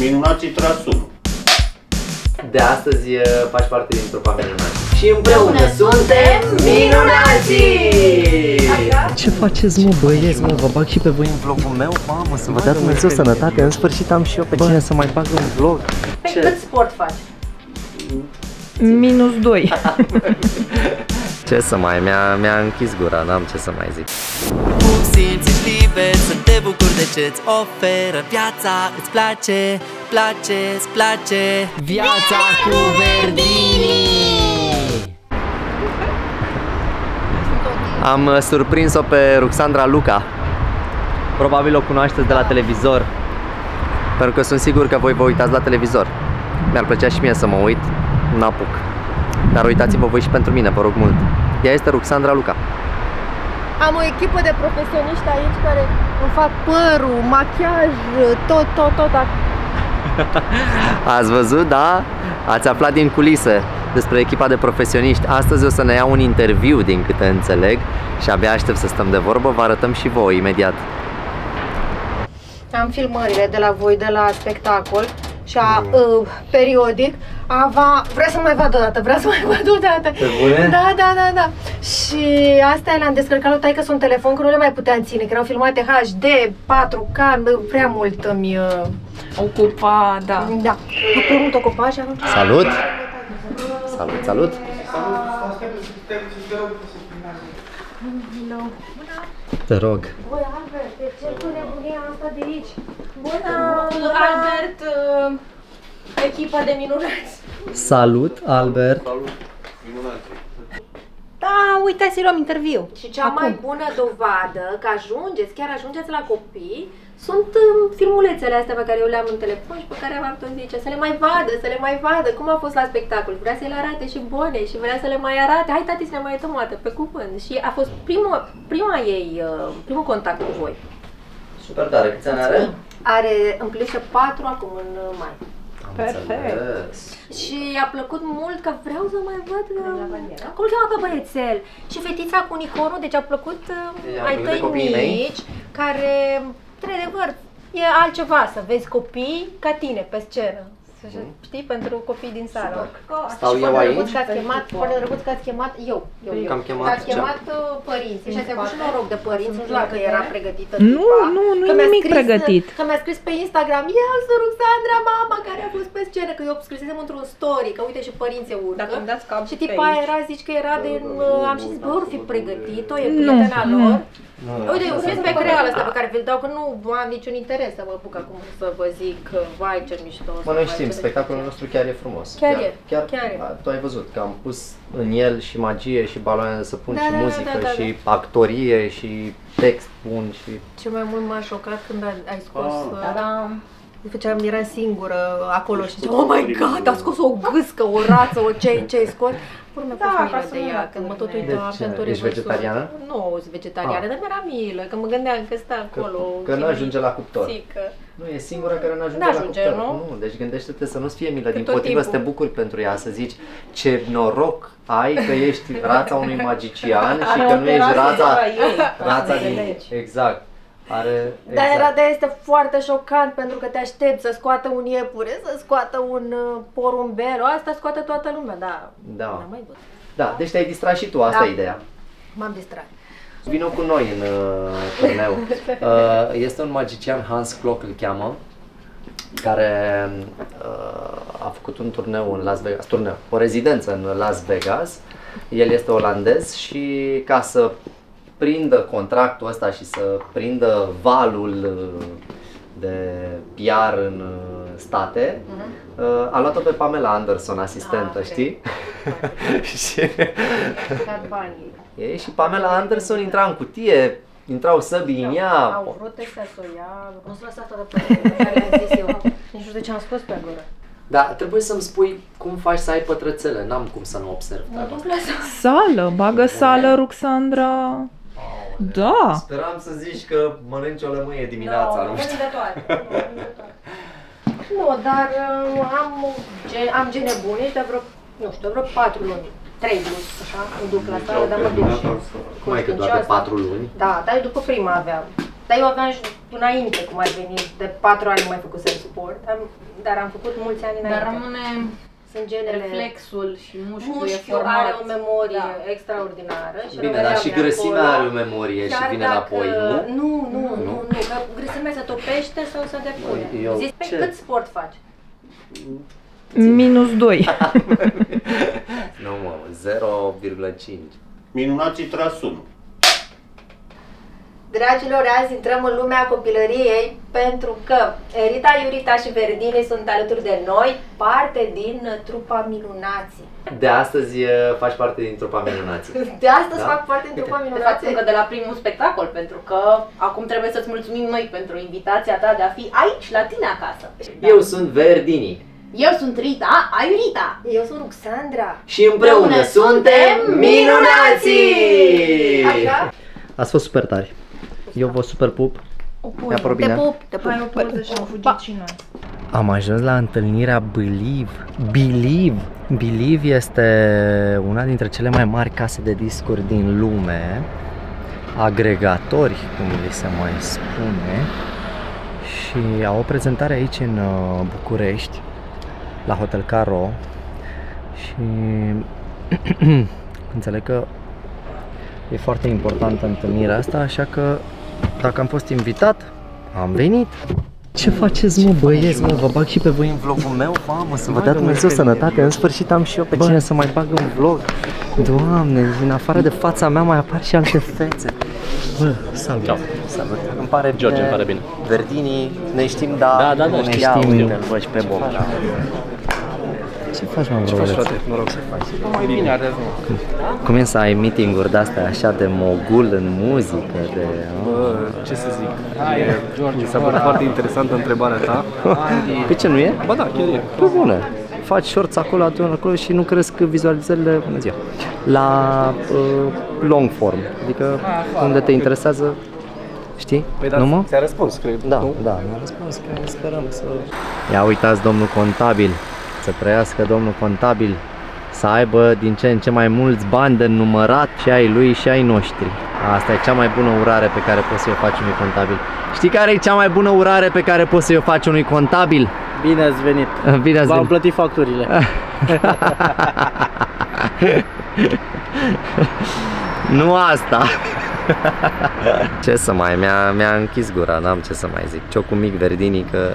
Minunații trasuri. De astăzi faci parte dintr-o familie noastră. Și împreună suntem minunații! Ce faceți, mă, băieți? Mă, vă bag și pe voi în vlogul meu? Mamă, să vă dea Dumnezeu sănătate. În sfârșit am și eu pe cine să mai bag în vlog. Pe cât sport faci? -2. Ce să mai, mi-a închis gura, n-am ce să mai zic. Cum simți liber să te bucuri de ce-ți oferă viața, îți place, îți place viața cu Verdini! Am surprins-o pe Ruxandra Luca. Probabil o cunoașteți de la televizor, pentru că sunt sigur că voi vă uitați la televizor. Mi-ar plăcea și mie să mă uit, n-apuc. Dar uitați-vă voi și pentru mine, vă rog mult. Ea este Ruxandra Luca. Am o echipă de profesioniști aici care îmi fac părul, machiaj, tot. Ați văzut, da? Ați aflat din culise despre echipa de profesioniști. Astăzi o să ne iau un interviu, din câte înțeleg, și abia aștept să stăm de vorbă. Vă arătăm și vouă imediat. Am filmările de la voi, de la spectacol. Și periodic Ava vrea să mai vadă o dată, Da, da, da, da. Și astea le-am descărcat lui taică-su un telefon, că nu le mai puteam ține, că erau filmate HD, 4K, prea mult îmi ocupa, da. Da, prea mult ocupa și atunci... Salut! Salut, salut! Te rog. Băi, Albert, de ce tu nebunia asta de aici? Bună! Albert, echipa de minunați. Salut, Albert. Salut, minunați. Da, uite, să-i luăm interviu. Și cea mai bună dovadă că ajungeți, chiar ajungeți la copii, sunt filmulețele astea pe care eu le-am în telefon și pe care am tot zice să le mai vadă, cum a fost la spectacol. Vrea să le arate și bune și vrea să le mai arate. Hai, tati, să ne mai uităm o dată, pe cuvânt. Și a fost primul contact cu voi. Super tare, câți ani are? Are, împlinește 4 acum în mai. Perfect. Și i-a plăcut mult, că vreau să mai văd acolo cheamă pe băiețel. Și fetița cu unicornul, deci a plăcut ai tăi mici, care, într-adevăr, e altceva să vezi copii ca tine pe scenă. Știi, pentru copii din sală. Stau eu aici? Foarte drăguț că ați chemat eu. Ați chemat părinții și ați avut și noroc de părinți, nu știu dacă era pregătită. Nu e nimic pregătit. Că mi-a scris pe Instagram, ia să Ruxandra, mama care a fost pe scenă, că eu scrisesem într-un story, că uite și părinții urcă. Și tipa era, zici că era de, am zis, bă, ori fi pregătit-o, e prietena lor. Uite, urmez pe creală asta pe care vi-l dau, că nu am niciun interes să mă apuc acum să vă zic, vai, ce mișto. Bă, noi știm, spectacolul nostru chiar e frumos. Chiar e. Tu ai văzut că am pus în el și magie și baloane de săpun și muzică și actorie și text bun și... Ce mai mult m-a șocat când ai scos... Eram singură acolo și ziceam, oh my god, a scos o gâscă, o rață, o ce-i scos. Da, ca să ea, când mă tot uitam. Ești vegetariană? Nu, sunt vegetariană, dar mi-era milă, că mă gândeam că stă acolo. Că nu ajunge la cuptor. Nu, e singura care nu ajunge la cuptor. Nu, deci gândește-te să nu-ți fie milă, dimpotrivă să te bucuri pentru ea, să zici ce noroc ai că ești rața unui magician și că nu ești rața din... Exact. Dar este foarte șocant pentru că te aștepți să scoată un iepure, să scoată un porumbel, asta scoate toată lumea, da, deci te-ai distrat și tu, asta e ideea. M-am distrat. Vino cu noi în turneu. Este un magician, Hans Klock îl cheamă, care a făcut un turneu în Las Vegas, o rezidență în Las Vegas. El este olandez și ca să prindă contractul ăsta și să prindă valul de PR în state, a luat-o pe Pamela Anderson, asistentă, știi? Și ei și Pamela Anderson intra în cutie, intrau săbii în ea. Au vrut să o ia, nu-ți lăsa toată care am zis eu. Nu știu de ce am scos pe gură. Da, trebuie să-mi spui cum faci să ai pătrățele, n-am cum să nu observ. Sală, bagă sală, Ruxandra. Da. Speram să zici că mănânci o lămâie dimineața, nu știu. Nu, dar am gene bune și de vreo, nu știu, vreo 4 luni. 3 luni, așa, îmi duc la sală, dar mă duc și... Mai că doar de 4 luni? Da, dar după prima aveam. Dar eu aveam înainte, cum ar veni, de 4 ani nu mai făcusem suport, dar am făcut mulți ani înainte. Dar rămâne reflexul și mușchiul e format. Are o memorie extraordinară. Și bine, dar și grăsimea are o memorie și vine înapoi, nu? Nu, că grăsimea se topește sau se depune. Zici, pe cât sport faci? -2. Nu mă, 0,5. Minunații trasunul. Dragilor, azi intrăm în lumea copilăriei pentru că Rita, Iurita și Verdini sunt alături de noi, parte din trupa Minunații. De astăzi faci parte din trupa Minunații. De astăzi fac parte din trupa Minunații. Încă de la primul spectacol, pentru că acum trebuie să-ți mulțumim noi pentru invitația ta de a fi aici, la tine acasă. Eu sunt Verdini. Eu sunt Rita, Iurita. Eu sunt Ruxandra. Și împreună suntem Minunații! Așa? Ați fost super tari. Eu vă super pup. Am ajuns la întâlnirea Believe. Believe este una dintre cele mai mari case de discuri din lume, agregatori, cum li se mai spune, și au o prezentare aici în București, la Hotel Caro, și înțeleg că e foarte importantă întâlnirea asta, așa că dacă am fost invitat, am venit. Ce faceți, mă, băieți? Mă, vă bag și pe voi în vlogul meu, mamă, să vă dea Dumnezeu sănătate. În sfârșit am și eu pe cine să mai bag în vlog. Doamne, în afară de fața mea mai apar și alte fețe. Bă, salut. Salut. Îmi pare bine. George, îmi pare bine. Verdini, ne știm, dar ne știm. Te-l văd și pe Bob. Ce faci, mă, băieți? Mă rog, ce faci? Mai bine, arăt. Cum e să ai meeting-uri de-astea așa de mogul în muzică? Bă, ce să zic? Mi s-a părut foarte interesantă întrebarea ta. Pe ce, nu e? Ba da, chiar e. Păi bună. Faci shorts acolo, atunci acolo și nu cresc vizualizările la long form. Adică unde te interesează, știi? Păi da, ți-a răspuns, cred. Da, mi-a răspuns, că sperăm să... Ia uitați, domnul contabil. Să trăiască domnul contabil, să aibă din ce în ce mai mulți bani de numărat, și ai lui și ai noștri. Asta e cea mai bună urare pe care poți să-i faci unui contabil. Știi care e cea mai bună urare pe care poți să-i faci unui contabil? Bine ați venit! Bine ați venit! V-am plătit facturile! Nu asta! Ce să mai, mi-a închis gura, n-am ce să mai zic. Ciocul mic, Verdini, că...